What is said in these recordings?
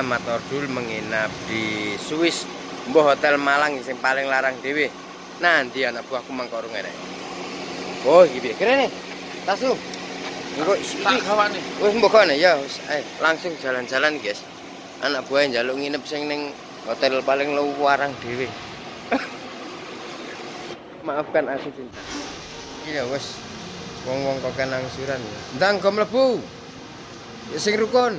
dimana Mat Ordul menginap di Swiss, mbah hotel Malang yang paling larang dewe. Nanti anak buahku mangkorong enak. Oh gitu keren nih, tas lu. Tak kawan nih. Wih mbokone ya, langsung jalan-jalan guys. Anak buah yang jaluk nginep sing ning hotel paling larang dewe. Maafkan aku cinta. Iya wes, wong-wong kok kan angsuran ya. Ndang kok mlebu. Ya sing rukun.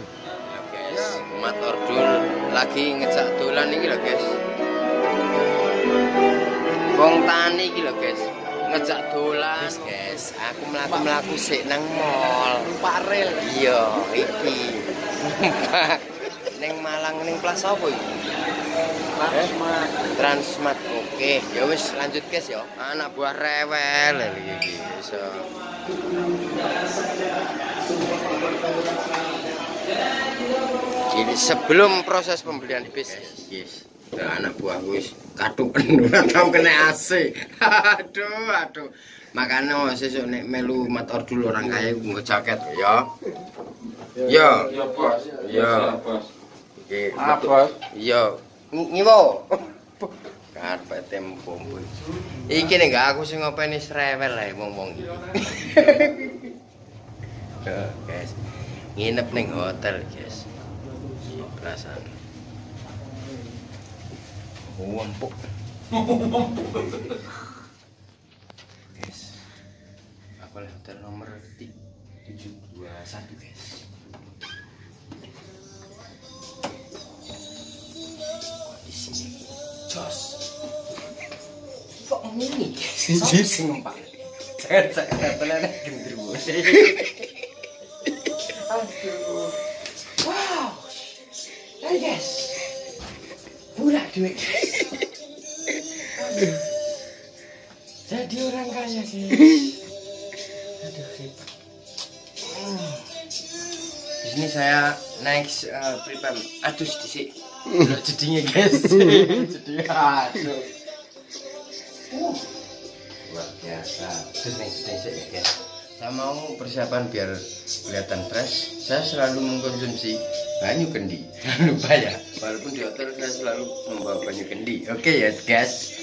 Mat Ordul lagi ngejak dolan iki lho guys. Wong tani iki lho guys, ngejak dolan guys. Aku mlaku-mlaku sik nang mall, parel. Iya, iki. Ning Malang ning Plaza opo iki? Transmart. Transmart. Oke, ya wis lanjut guys ya. Anak buah rewel iki iso. Jadi sebelum proses pembelian bis, anak buah wis katuken ora tau kena AC. aduh. Makane sesuk nek melu Mat Ordul orang kaya nggo jaket ya. Yo, Bos. Yo, Bos. Iki, Bos. Yo. Ngiwo. Karpet tempo. Iki nek aku sing ngopeni srewel ae wong-wong iki. Guys. Nginep ning hotel, guys. Perasaan. Wampuk. Guys. Aku oleh hotel nomor 721, guys. Di sini. Jos. Kok ngene, guys? Sing numpak. Cek hotelnya gendruwo. Aduh. Wow. Hai guys. Burak duit guys. Aduh. Jadi orang kaya sih. Aduh ribet. Di sini saya naik pribam. Aduh sedikit. Jadinya guys. Jadinya aduh. Luar biasa. Terus naik guys. Saya mau persiapan biar kelihatan fresh. Saya selalu mengkonsumsi banyu kendi. Jangan lupa ya. Walaupun di hotel saya selalu membawa banyu kendi. Oke ya guys.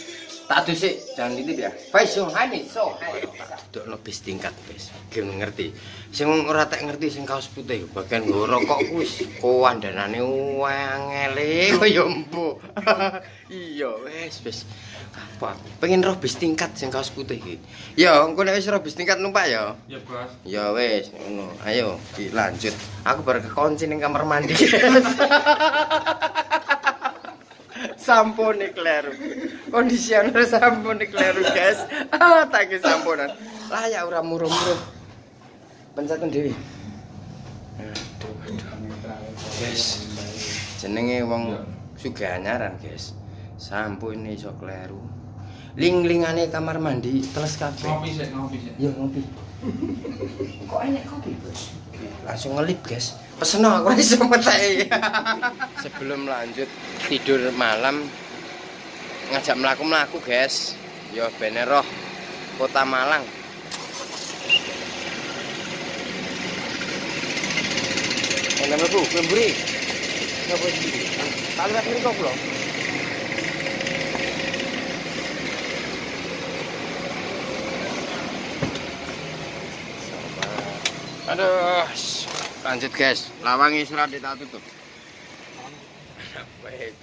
Tak tuh sih. Jangan ditip ya. Duduk lebih tingkat guys. Gini ngerti. Sing ora tak ngerti sing kaos putih. Bagian gue rokok wis. Koan danane wangele. Koyo empu. Iya wes. Apa? Pengen roh bis tingkat sing kaos putih iki. Ya, engko nek wis roh bis tingkat numpak ya. Ya, Bos. Ya wis, ngono. Ayo, dilanjut. Aku bar kekunci ning kamar mandi. Sampun kleru. Kondisioner sampun kleru, guys. Ah, tak ki sampunan. Layak ora muruh-muruh. Penceten dhewe. Aduh. Guys. Jenenge wong sugih anyaran, guys. Sampun ini iso kleru. Ling-lingane kamar mandi teles kabeh. Ngopi sik. Ya ngopi. Kok enek kopi, Bos? Langsung ngelip, guys. Pesen aku wis meteki. Sebelum lanjut tidur malam ngajak mlaku-mlaku, guys. Ya ben roh Kota Malang. Enak Bu, mburi. Napa iki? Talah mriko kula. Aduh, lanjut guys, lawangi surat kita tutup.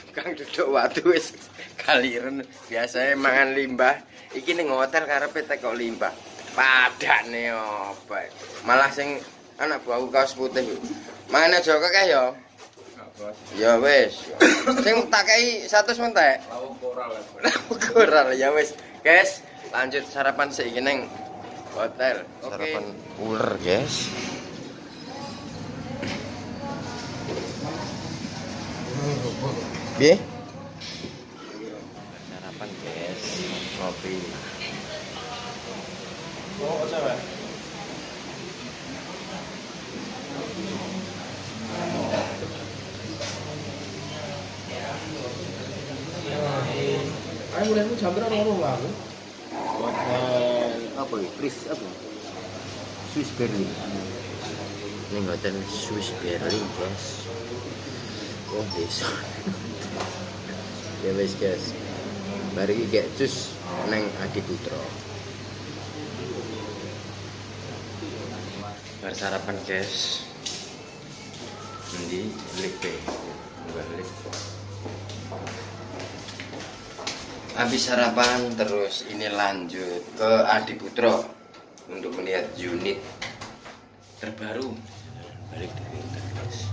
Tukang duduk watu wis kaliren, biasanya mangan limbah. Iki ning hotel karepe teko limbah. Padane opo? Malah sing anak buahku kaos putih. Mangane aja kok kae ya. Ya wis. Sing tak kei 100 mentek. Lawu koral ya wis. Guys, lanjut sarapan sik iki ning hotel. Sarapan ular guys. Piye? Sarapan guys, kopi. Oh, coba. Ayo mulai jam berapa lalu? Apa ya? Chris apa? Swiss Berlin. Ini hotel Swiss Berlin guys. Besok. Ya wis guys. Mari iki gek jus neng Adiputra. Bar sarapan guys. Nanti lipe. Balik. Habis sarapan terus ini lanjut ke Adiputra untuk melihat unit terbaru. Balik di winter guys.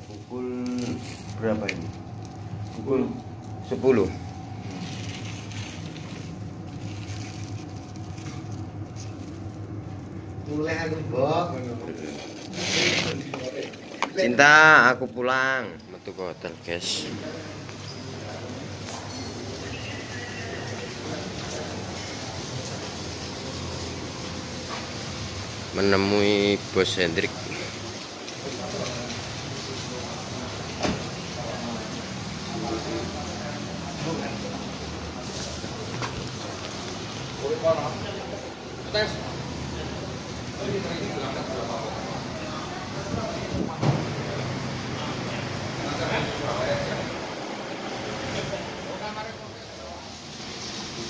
Pukul berapa ini? Pukul 10. Mulai aku bok. Cinta, aku pulang. Metu ke hotel, guys. Menemui Bos Hendrik.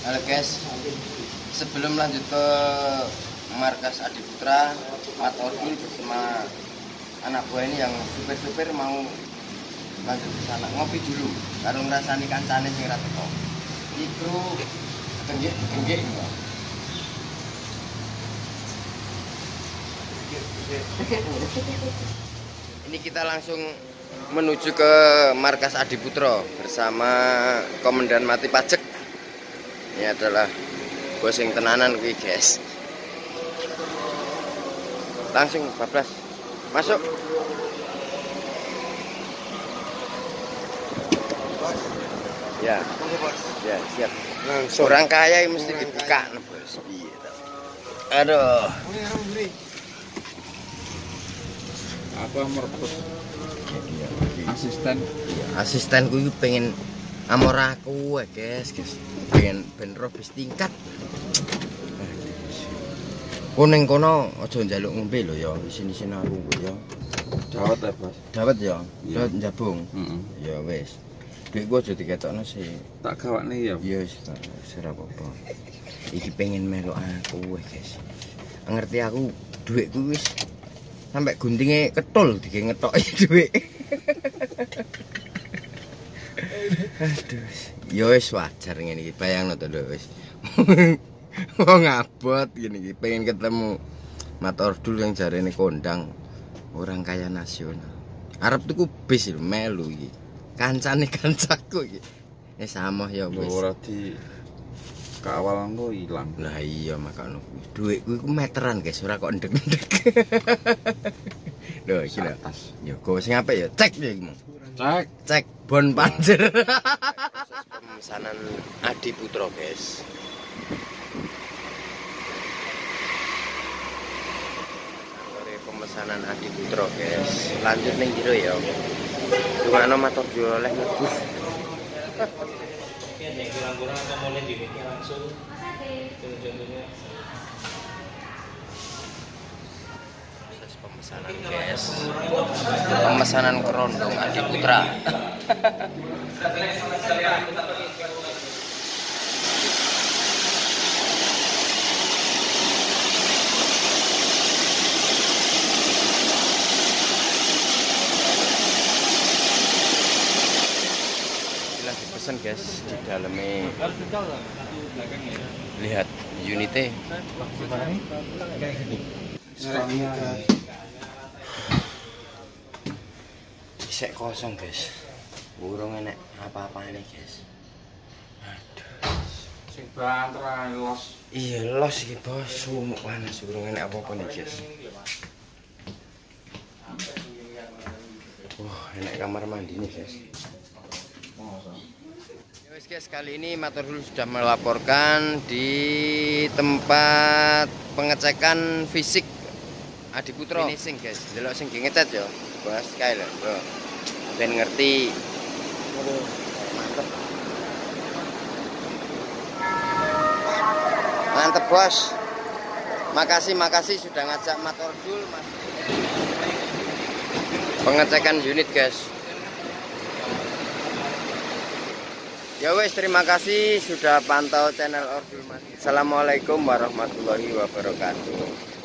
Halo guys, sebelum lanjut ke markas Adiputra, MAT ORDUL bersama anak buah ini yang supir-supir mau lanjut ke sana ngopi dulu, kalau ngerasani kancane sing ra teko. Itu kenggih-kenggih. Ini kita langsung menuju ke markas Adiputra bersama Komandan Mati Pajak. Ini adalah bos yang tenanan kuwi, guys. Langsung bablas. Masuk. Ya. Ya, siap. Langsung. Orang kaya mesti dibuka, bos. Piye ta? Aduh. Apa merput asistenku itu pengen amor aku guys pengen benro bis tingkat kuning kono aja njaluk ngombe lho ya isin-isin aku ya dawet ya Mas dawet ya dawet njabung ya wis duitku aja diketokno sih tak gawakne ya iya wis ora apa-apa iki pengen melok aku guys ngerti aku duitku wis sampai guntingnya ketul dikit ngetokin duit. Aduh, yowis wajar gini, bayang nonton yowis. Mau ngabot gini, pengen ketemu MAT ORDUL yang jarene kondang orang kaya nasional. Arab tuh kubis lho, melu gini. Kancaku gini. Sama ya wis. Orang di kawalan lo hilang. Nah iya makanya duit gue meteran guys, ora kok ndek-ndek. Loh iki lho. Ya kowe sing apik ya cek ya iki. Cek, cek bon panjer. Proses pemesanan Adiputra guys. Sore pemesanan Adiputra guys. Lanjut ning jero ya. Dungane matur jero oleh mlebu. Yang kurang-kurang atau mulai dibikin langsung contohnya proses pemesanan guys pemesanan kerondong Adiputra guys di dalamnya lihat unitnya isek kosong guys burung enak apa-apa ini guys aduh iya los gitu bos sumuk panas burung enak apa-apa nih guys enak kamar mandi nih guys. Guys, kali ini MAT ORDUL sudah melaporkan di tempat pengecekan fisik Adiputra. Finishing guys, delok sing ngecat ya. Bos kae lho, Bro. Ben ngerti. Mantep. Mantep bos. Makasih sudah ngajak Mat Ordul. Pengecekan unit guys. Ya wes, terima kasih sudah pantau channel Ordul Mania. Assalamualaikum warahmatullahi wabarakatuh.